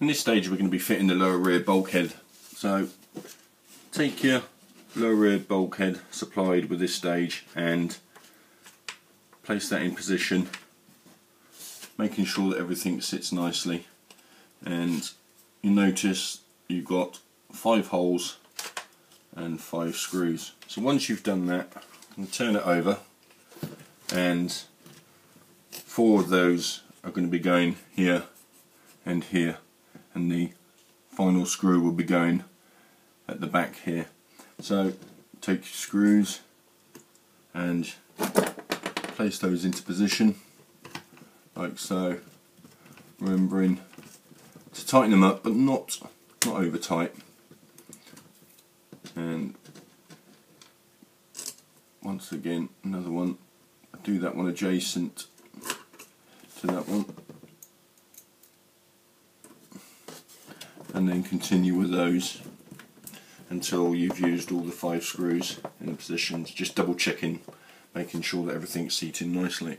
In this stage we're going to be fitting the lower rear bulkhead. So take your lower rear bulkhead supplied with this stage and place that in position, making sure that everything sits nicely. And you notice you've got 5 holes and 5 screws. So once you've done that, you can turn it over, and 4 of those are going to be going here and here, and the final screw will be going at the back here. So take your screws and place those into position like so, remembering to tighten them up but not over tight. And once again, another one, do that one adjacent to that one, and then continue with those until you've used all the 5 screws in the positions, just double checking, making sure that everything's seated nicely.